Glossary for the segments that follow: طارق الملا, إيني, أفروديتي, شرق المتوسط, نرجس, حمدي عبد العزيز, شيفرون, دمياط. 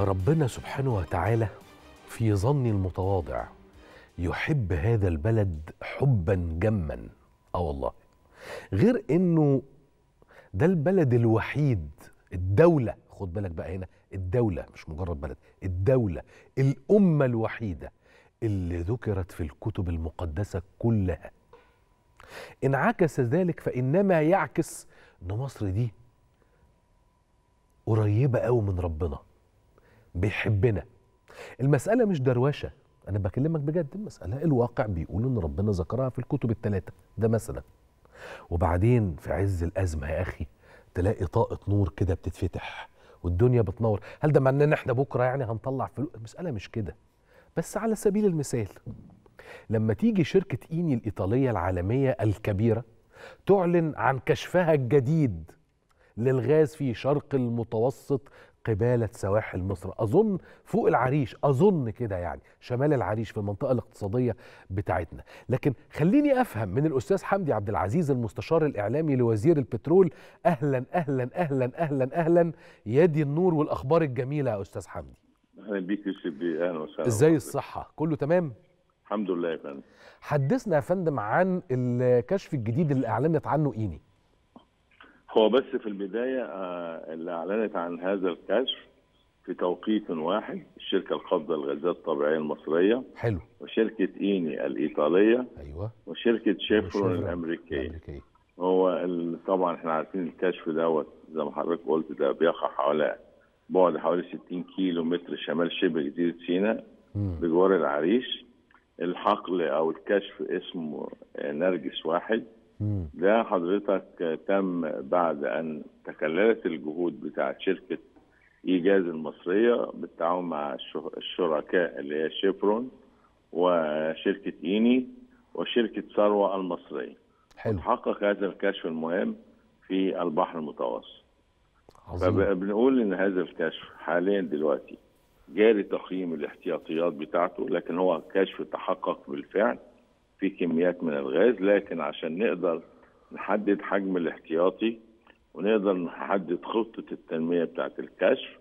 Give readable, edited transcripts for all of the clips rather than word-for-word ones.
ربنا سبحانه وتعالى في ظني المتواضع يحب هذا البلد حبا جما. والله غير انه ده البلد الوحيد، الدولة، خد بالك بقى هنا، الدولة مش مجرد بلد، الدولة، الأمة الوحيدة اللي ذكرت في الكتب المقدسة كلها. إن عكس ذلك فإنما يعكس إن مصر دي قريبة قوي من ربنا، بيحبنا. المسألة مش دروشة، أنا بكلمك بجد، المسألة الواقع بيقول إن ربنا ذكرها في الكتب الثلاثة، ده مثلا. وبعدين في عز الأزمة يا أخي تلاقي طاقة نور كده بتتفتح والدنيا بتنور. هل ده معناه ان احنا بكره يعني هنطلع فلوس؟ المسألة مش كده. بس على سبيل المثال لما تيجي شركة إيني الإيطالية العالمية الكبيرة تعلن عن كشفها الجديد للغاز في شرق المتوسط قبالة سواحل مصر، أظن فوق العريش، أظن كده يعني شمال العريش في المنطقة الاقتصادية بتاعتنا. لكن خليني أفهم من الأستاذ حمدي عبد العزيز المستشار الإعلامي لوزير البترول. أهلا أهلا أهلا أهلا أهلا، يدي النور والأخبار الجميلة يا أستاذ حمدي. أهلا بيك يوسف بيه، أهلا وسهلا. إزاي الصحة؟ كله تمام؟ الحمد لله يا فندم. حدثنا يا فندم عن الكشف الجديد اللي أعلنت عنه إيني. هو بس في البداية اللي أعلنت عن هذا الكشف في توقيت واحد الشركة القابضة للغازات الطبيعية المصرية، حلو، وشركة إيني الإيطالية، أيوة، وشركة شيفرون الأمريكية. هو طبعا احنا عارفين الكشف دوت زي ما حضرتك قلت ده بيقع على بعد حوالي 60 كيلو متر شمال شبه جزيرة سيناء بجوار العريش. الحقل أو الكشف اسمه نرجس واحد. ده حضرتك تم بعد أن تكللت الجهود بتاعة شركة إيجاز المصرية بالتعاون مع الشركاء اللي هي شيفرون وشركة إيني وشركة ثروة المصرية. حلو. تحقق هذا الكشف المهم في البحر المتوسط. فبنقول إن هذا الكشف حاليا دلوقتي جاري تقييم الاحتياطيات بتاعته، لكن هو كشف تحقق بالفعل في كميات من الغاز، لكن عشان نقدر نحدد حجم الاحتياطي ونقدر نحدد خطة التنمية بتاعة الكشف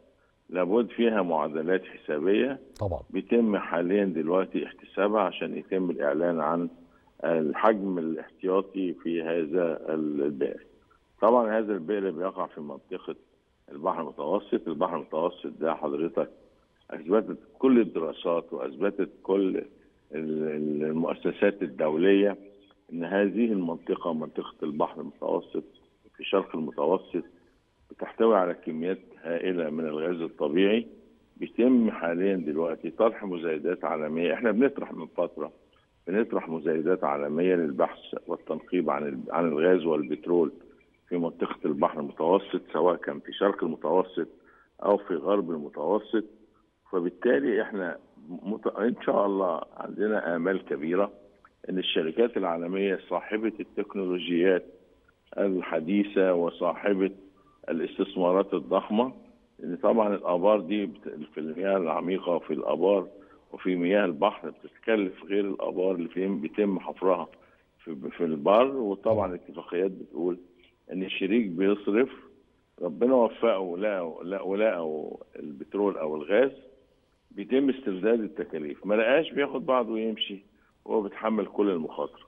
لابد فيها معادلات حسابية طبعا بيتم حاليا دلوقتي احتسابها عشان يتم الإعلان عن الحجم الاحتياطي في هذا البئر. طبعا هذا البئر بيقع في منطقة البحر المتوسط. البحر المتوسط ده حضرتك أثبتت كل الدراسات وأثبتت كل المؤسسات الدولية إن هذه المنطقة، منطقة البحر المتوسط في شرق المتوسط، بتحتوي على كميات هائلة من الغاز الطبيعي. بيتم حاليا دلوقتي طرح مزايدات عالمية، احنا بنطرح من فترة مزايدات عالمية للبحث والتنقيب عن الغاز والبترول في منطقة البحر المتوسط سواء كان في شرق المتوسط أو في غرب المتوسط. فبالتالي احنا ان شاء الله عندنا آمال كبيرة ان الشركات العالمية صاحبة التكنولوجيات الحديثة وصاحبة الاستثمارات الضخمة، ان طبعا الآبار دي في المياه العميقة وفي الآبار وفي مياه البحر بتتكلف غير الآبار اللي بيتم حفرها في البر. وطبعا الاتفاقيات بتقول ان الشريك بيصرف، ربنا وفقه ولقوا البترول او الغاز، بيتم استرداد التكاليف، ما لقاش بياخد بعضه ويمشي، هو بيتحمل كل المخاطره.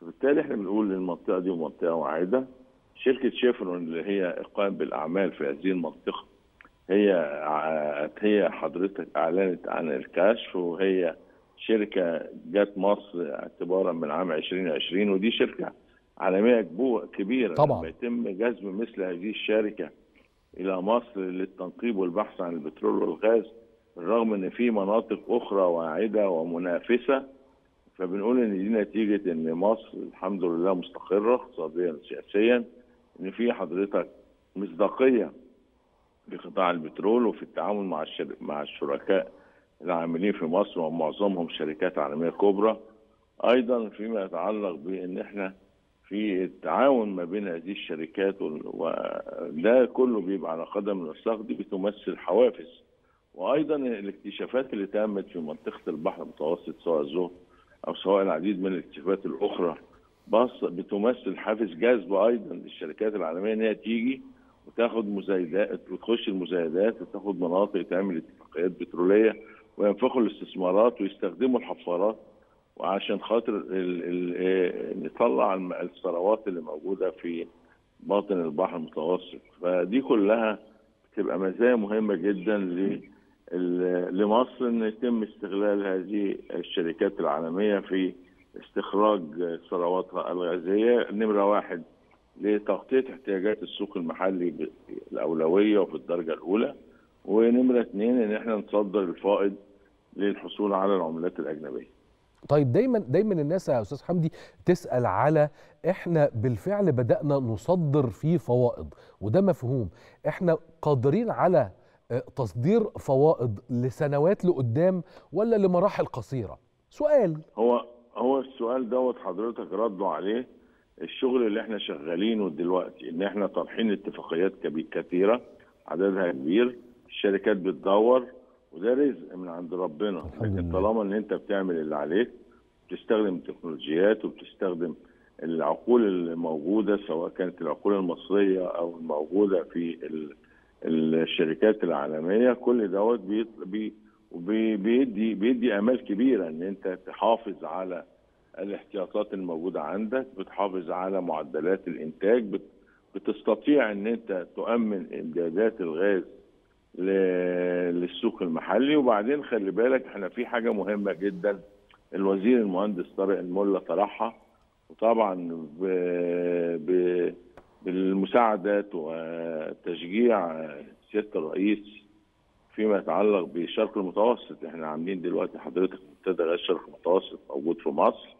فبالتالي احنا بنقول للمنطقه دي منطقه واعده. شركه شيفرون اللي هي قائمه بالاعمال في هذه المنطقه هي حضرتك اعلنت عن الكشف، وهي شركه جت مصر اعتبارا من عام 2020، ودي شركه عالميه كبيره طبعا. لما يتم جذب مثل هذه الشركه الى مصر للتنقيب والبحث عن البترول والغاز، بالرغم ان في مناطق اخرى واعده ومنافسه، فبنقول ان دي نتيجه ان مصر الحمد لله مستقره اقتصاديا وسياسيا، ان في حضرتك مصداقيه في قطاع البترول وفي التعامل مع الشركاء العاملين في مصر ومعظمهم شركات عالميه كبرى. ايضا فيما يتعلق بان احنا في التعاون ما بين هذه الشركات، وده كله بيبقى على قدم الوثاق. دي بتمثل حوافز. وايضا الاكتشافات اللي تمت في منطقه البحر المتوسط سواء الزهر او سواء العديد من الاكتشافات الاخرى بتمثل حافز جذب ايضا للشركات العالميه ان هي تيجي وتاخد مزايدات وتخش المزايدات وتاخد مناطق تعمل اتفاقيات بتروليه وينفخوا الاستثمارات ويستخدموا الحفارات وعشان خاطر نطلع الثروات اللي موجوده في باطن البحر المتوسط. فدي كلها بتبقى مزايا مهمه جدا لمصر ان يتم استغلال هذه الشركات العالميه في استخراج ثرواتها الغازيه نمره واحد لتغطيه احتياجات السوق المحلي الاولويه وفي الدرجه الاولى، ونمره اثنين ان احنا نصدر الفائض للحصول على العملات الاجنبيه. طيب دايما الناس يا استاذ حمدي تسال على احنا بالفعل بدانا نصدر فيه فوائد، وده مفهوم، احنا قادرين على تصدير فوائد لسنوات لقدام ولا لمراحل قصيره؟ سؤال. هو السؤال دوت حضرتك ردوا عليه. الشغل اللي احنا شغالينه دلوقتي ان احنا طرحين اتفاقيات كثيره عددها كبير، الشركات بتدور وده رزق من عند ربنا، لكن طالما ان انت بتعمل اللي عليك بتستخدم التكنولوجيات وبتستخدم العقول الموجوده سواء كانت العقول المصريه او الموجوده في الشركات العالميه، كل دوت بيدي امال كبيره ان انت تحافظ على الاحتياطات الموجوده عندك، بتحافظ على معدلات الانتاج، بتستطيع ان انت تؤمن امدادات الغاز للسوق المحلي. وبعدين خلي بالك احنا في حاجه مهمه جدا الوزير المهندس طارق الملا طرحها، وطبعا بالمساعدات وتشجيع سياده الرئيس فيما يتعلق بالشرق المتوسط. احنا عاملين دلوقتي حضرتك منتدى غاز الشرق المتوسط موجود في مصر،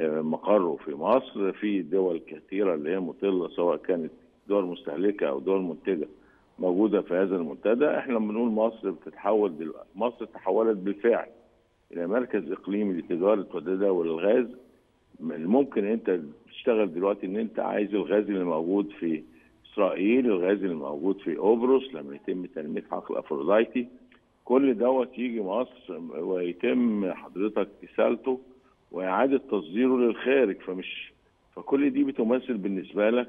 مقره في مصر، في دول كثيره اللي هي مطله سواء كانت دول مستهلكه او دول منتجه موجوده في هذا المنتدى. احنا بنقول مصر بتتحول دلوقتي، مصر تحولت بالفعل الى مركز اقليمي لتجاره وتداول الغاز. الممكن انت تشتغل دلوقتي ان انت عايز الغاز اللي موجود في اسرائيل، الغاز اللي موجود في قبرص لما يتم تنميه حقل افروديتي، كل دوت يجي مصر ويتم حضرتك اكتسالته واعاده تصديره للخارج. فكل دي بتمثل بالنسبه لك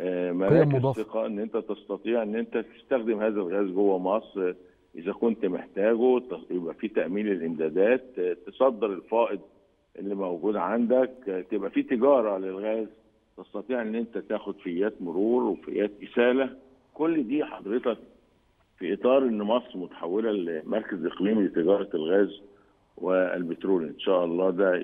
مراكز ثقة ان انت تستطيع ان انت تستخدم هذا الغاز جوه مصر اذا كنت محتاجه، يبقى في تامين الامدادات، تصدر الفائض اللي موجود عندك، تبقى في تجاره للغاز، تستطيع ان انت تاخد فيات مرور وفيات اساله. كل دي حضرتك في اطار ان مصر متحوله لمركز اقليمي لتجاره الغاز والبترول. ان شاء الله ده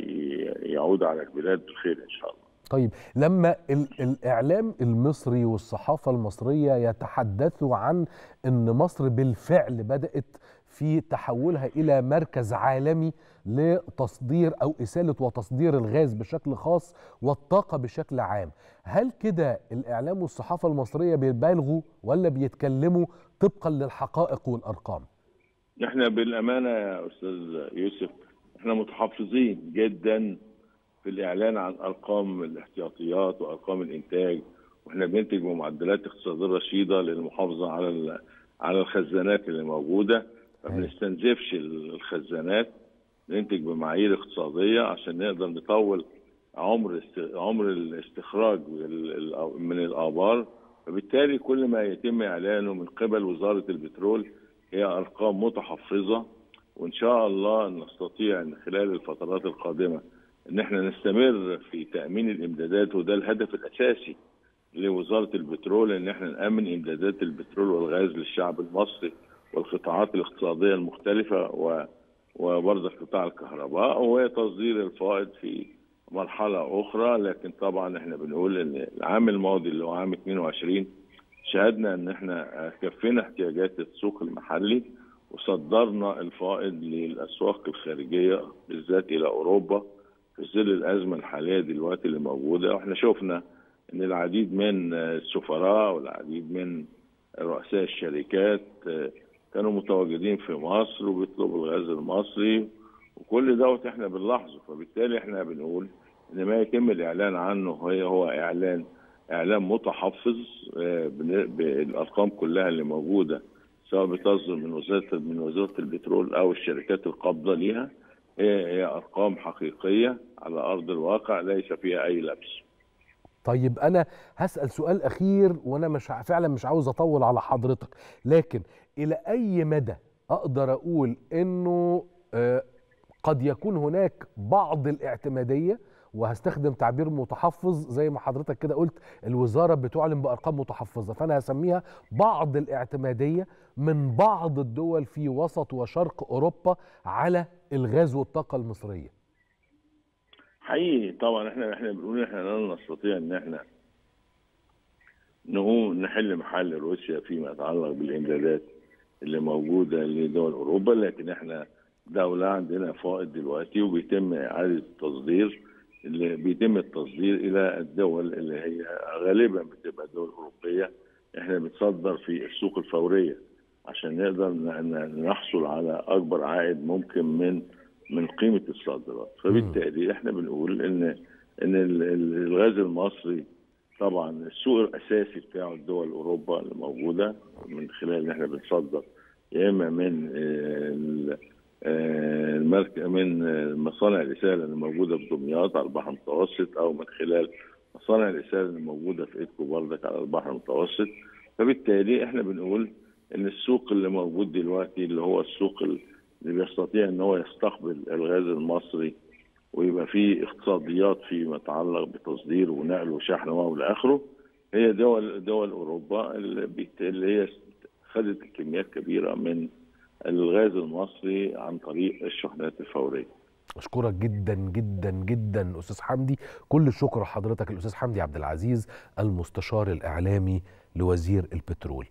يعود على البلاد بالخير ان شاء الله. طيب لما الإعلام المصري والصحافة المصرية يتحدثوا عن أن مصر بالفعل بدأت في تحولها إلى مركز عالمي لتصدير أو إسالة وتصدير الغاز بشكل خاص والطاقة بشكل عام، هل كده الإعلام والصحافة المصرية بيبالغوا ولا بيتكلموا طبقا للحقائق والأرقام؟ احنا بالأمانة يا أستاذ يوسف احنا متحفظين جدا في الإعلان عن أرقام الاحتياطيات وأرقام الإنتاج، وإحنا بننتج بمعدلات اقتصادية رشيدة للمحافظة على الخزانات اللي موجودة، فما بنستنزفش الخزانات، بننتج بمعايير اقتصادية عشان نقدر نطول عمر الاستخراج من الآبار. فبالتالي كل ما يتم إعلانه من قبل وزارة البترول هي أرقام متحفظة، وإن شاء الله نستطيع أن خلال الفترات القادمة ان احنا نستمر في تامين الامدادات، وده الهدف الاساسي لوزاره البترول ان احنا نامن امدادات البترول والغاز للشعب المصري والقطاعات الاقتصاديه المختلفه وبرضه قطاع الكهرباء، وتصدير الفائض في مرحله اخرى. لكن طبعا احنا بنقول ان العام الماضي اللي هو عام 22 شهدنا ان احنا كفينا احتياجات السوق المحلي وصدرنا الفائض للاسواق الخارجيه بالذات الى اوروبا في ظل الازمه الحاليه دلوقتي اللي موجوده. واحنا شفنا ان العديد من السفراء والعديد من رؤساء الشركات كانوا متواجدين في مصر وبيطلبوا الغاز المصري، وكل دوت احنا بنلاحظه. فبالتالي احنا بنقول ان ما يتم الاعلان عنه هو اعلان متحفظ بالارقام كلها اللي موجوده سواء بتصدر من وزاره البترول او الشركات القابضه ليها، هي أرقام حقيقية على أرض الواقع ليس فيها أي لبس. طيب أنا هسأل سؤال أخير، وأنا فعلا مش عاوز أطول على حضرتك، لكن إلى أي مدى أقدر أقول إنه قد يكون هناك بعض الاعتمادية، وهستخدم تعبير متحفظ زي ما حضرتك كده قلت الوزارة بتعلن بأرقام متحفظة، فأنا هسميها بعض الاعتمادية من بعض الدول في وسط وشرق أوروبا على الغاز والطاقة المصرية؟ حقيقي طبعا احنا بنقول احنا لا نستطيع ان احنا نقوم نحل محل روسيا فيما يتعلق بالامدادات اللي موجوده لدول اوروبا، لكن احنا دوله عندنا فائض دلوقتي وبيتم اعاده التصدير، اللي بيتم التصدير الى الدول اللي هي غالبا بتبقى دول اوروبيه. احنا بنصدر في السوق الفوريه عشان نقدر نحصل على اكبر عائد ممكن من قيمه الصادرات، فبالتالي احنا بنقول ان الغاز المصري طبعا السوق الاساسي بتاع الدول اوروبا اللي موجوده، من خلال ان احنا بنصدر يا اما من مصانع الاساله اللي موجوده في دمياط على البحر المتوسط، او من خلال مصانع الاساله اللي موجوده في إيكو بردك على البحر المتوسط. فبالتالي احنا بنقول ان السوق اللي موجود دلوقتي اللي هو السوق اللي بيستطيع ان هو يستقبل الغاز المصري ويبقى فيه اقتصاديات فيما يتعلق بتصديره ونقله وشحنه والى اخره، هي دول اوروبا اللي هي خدت كميات كبيره من الغاز المصري عن طريق الشحنات الفوريه. أشكرك جدا جدا جدا أستاذ حمدي، كل الشكر لحضرتك الأستاذ حمدي عبد العزيز المستشار الإعلامي لوزير البترول.